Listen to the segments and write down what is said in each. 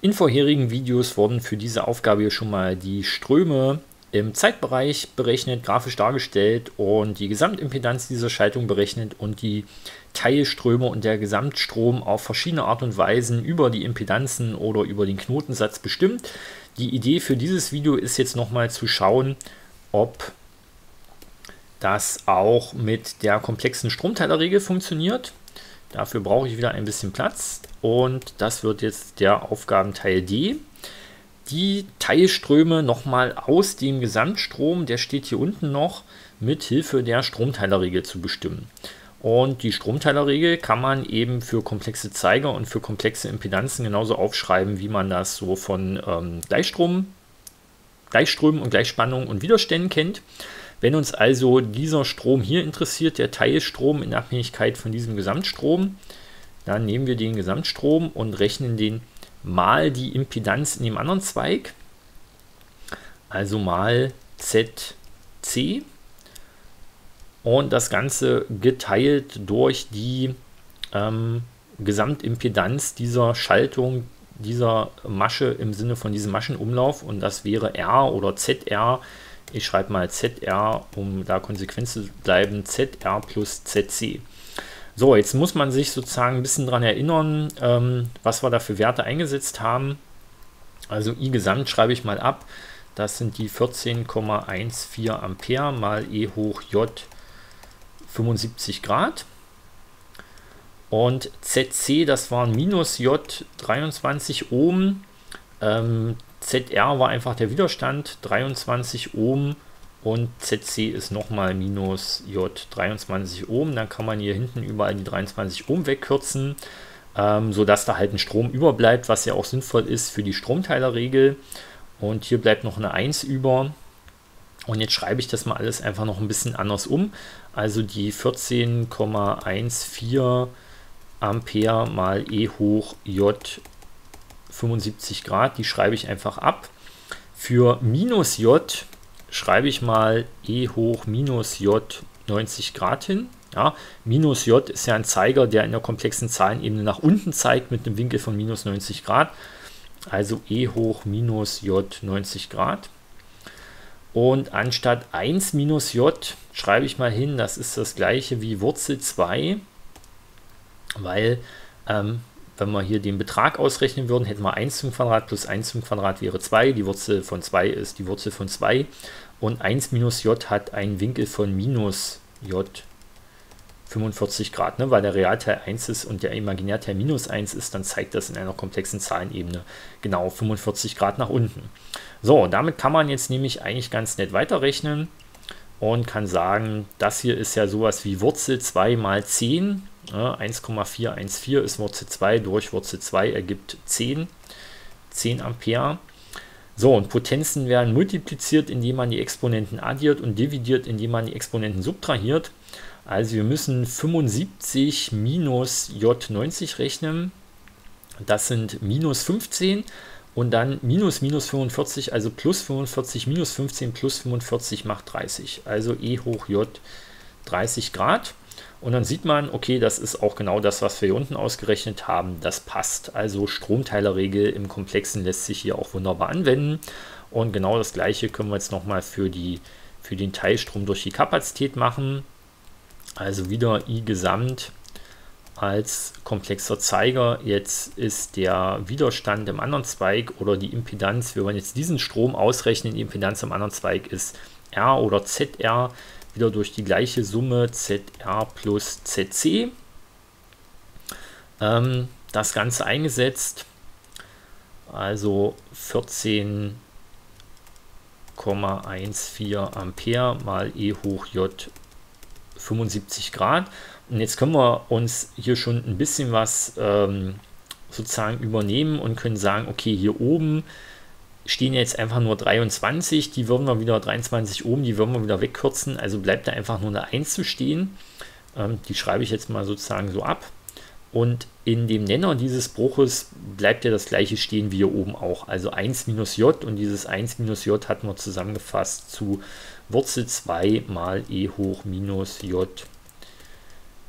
In vorherigen Videos wurden für diese Aufgabe schon mal die Ströme im Zeitbereich berechnet, grafisch dargestellt und die Gesamtimpedanz dieser Schaltung berechnet und die Teilströme und der Gesamtstrom auf verschiedene Art und Weisen über die Impedanzen oder über den Knotensatz bestimmt. Die Idee für dieses Video ist jetzt nochmal zu schauen, ob das auch mit der komplexen Stromteilerregel funktioniert. Dafür brauche ich wieder ein bisschen Platz und das wird jetzt der Aufgabenteil D. Die Teilströme nochmal aus dem Gesamtstrom, der steht hier unten noch, mit Hilfe der Stromteilerregel zu bestimmen. Und die Stromteilerregel kann man eben für komplexe Zeiger und für komplexe Impedanzen genauso aufschreiben, wie man das so von Gleichströmen und Gleichspannungen und Widerständen kennt. Wenn uns also dieser Strom hier interessiert, der Teilstrom in Abhängigkeit von diesem Gesamtstrom, dann nehmen wir den Gesamtstrom und rechnen den mal die Impedanz in dem anderen Zweig, also mal ZC, und das Ganze geteilt durch die Gesamtimpedanz dieser Schaltung, dieser Masche im Sinne von diesem Maschenumlauf, und das wäre R oder ZR. Ich schreibe mal ZR, um da konsequent zu bleiben, ZR plus ZC. So, jetzt muss man sich sozusagen ein bisschen daran erinnern, was wir da für Werte eingesetzt haben. Also I gesamt schreibe ich mal ab. Das sind die 14,14 Ampere mal E hoch J 75 Grad. Und ZC, das waren minus J 23 Ohm. ZR war einfach der Widerstand, 23 Ohm. Und ZC ist nochmal minus J 23 Ohm. Dann kann man hier hinten überall die 23 Ohm wegkürzen, sodass da halt ein Strom überbleibt, was ja auch sinnvoll ist für die Stromteilerregel. Und hier bleibt noch eine 1 über. Und jetzt schreibe ich das mal alles einfach noch ein bisschen anders um. Also die 14,14 Ampere mal E hoch J 75 Grad, die schreibe ich einfach ab. Für minus J schreibe ich mal E hoch minus J 90 Grad hin. Ja, minus J ist ja ein Zeiger, der in der komplexen Zahlenebene nach unten zeigt mit einem Winkel von minus 90 Grad. Also E hoch minus J 90 Grad. Und anstatt 1 minus J schreibe ich mal hin, das ist das gleiche wie Wurzel 2, weil wenn wir hier den Betrag ausrechnen würden, hätten wir 1 zum Quadrat plus 1 zum Quadrat wäre 2. Die Wurzel von 2 ist die Wurzel von 2. Und 1 minus J hat einen Winkel von minus J 45 Grad. Ne? Weil der Realteil 1 ist und der Imaginärteil minus 1 ist, dann zeigt das in einer komplexen Zahlenebene genau 45 Grad nach unten. So, und damit kann man jetzt nämlich eigentlich ganz nett weiterrechnen und kann sagen, das hier ist ja sowas wie Wurzel 2 mal 10. 1,414 ist Wurzel 2 durch Wurzel 2 ergibt 10 Ampere. So, und Potenzen werden multipliziert, indem man die Exponenten addiert, und dividiert, indem man die Exponenten subtrahiert. Also wir müssen 75 minus J90 rechnen. Das sind minus 15 und dann minus 45, also plus 45 minus 15 plus 45 macht 30. Also E hoch J 30 Grad. Und dann sieht man, okay, das ist auch genau das, was wir hier unten ausgerechnet haben, das passt. Also Stromteilerregel im Komplexen lässt sich hier auch wunderbar anwenden. Und genau das Gleiche können wir jetzt nochmal für den Teilstrom durch die Kapazität machen. Also wieder I gesamt als komplexer Zeiger. Jetzt ist der Widerstand im anderen Zweig oder die Impedanz. Wir wollen jetzt diesen Strom ausrechnen. Die Impedanz im anderen Zweig ist R oder ZR. Wieder durch die gleiche Summe ZR plus ZC das Ganze eingesetzt, also 14,14 Ampere mal E hoch J 75 Grad. Und jetzt können wir uns hier schon ein bisschen was sozusagen übernehmen und können sagen, okay, hier oben stehen jetzt einfach nur 23, die würden wir wieder 23 Ohm, die würden wir wieder wegkürzen, also bleibt da einfach nur eine 1 zu stehen. Die schreibe ich jetzt mal sozusagen so ab. Und in dem Nenner dieses Bruches bleibt ja das gleiche stehen wie hier oben auch, also 1 minus J, und dieses 1 minus J hatten wir zusammengefasst zu Wurzel 2 mal E hoch minus J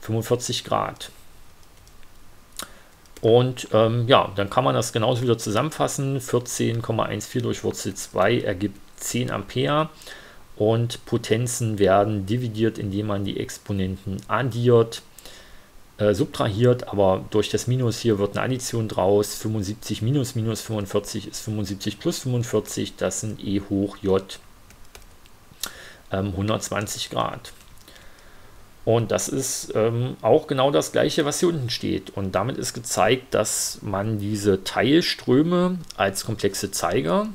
45 Grad. Und ja, dann kann man das genauso wieder zusammenfassen. 14,14 durch Wurzel 2 ergibt 10 Ampere. Und Potenzen werden dividiert, indem man die Exponenten addiert, subtrahiert. Aber durch das Minus hier wird eine Addition draus. 75 minus minus 45 ist 75 plus 45. Das sind E hoch J 120 Grad. Und das ist auch genau das Gleiche, was hier unten steht. Und damit ist gezeigt, dass man diese Teilströme als komplexe Zeiger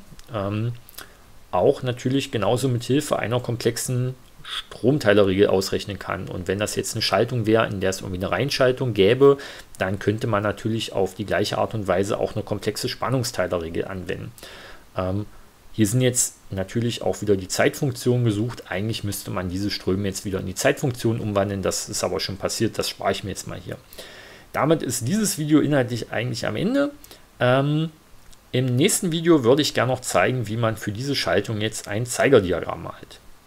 auch natürlich genauso mit Hilfe einer komplexen Stromteilerregel ausrechnen kann. Und wenn das jetzt eine Schaltung wäre, in der es irgendwie eine Reinschaltung gäbe, dann könnte man natürlich auf die gleiche Art und Weise auch eine komplexe Spannungsteilerregel anwenden. Hier sind jetzt natürlich auch wieder die Zeitfunktionen gesucht. Eigentlich müsste man diese Ströme jetzt wieder in die Zeitfunktion umwandeln. Das ist aber schon passiert, das spare ich mir jetzt mal hier. Damit ist dieses Video inhaltlich eigentlich am Ende. Im nächsten Video würde ich gerne noch zeigen, wie man für diese Schaltung jetzt ein Zeigerdiagramm malt.